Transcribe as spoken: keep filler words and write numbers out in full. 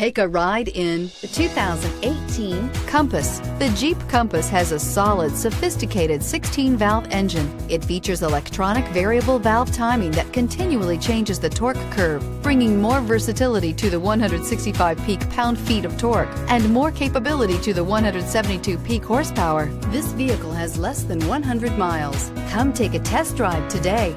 Take a ride in the two thousand eighteen Compass. The Jeep Compass has a solid, sophisticated sixteen valve engine. It features electronic variable valve timing that continually changes the torque curve, bringing more versatility to the one hundred sixty-five peak pound-feet of torque and more capability to the one hundred seventy-two peak horsepower. This vehicle has less than one hundred miles. Come take a test drive today.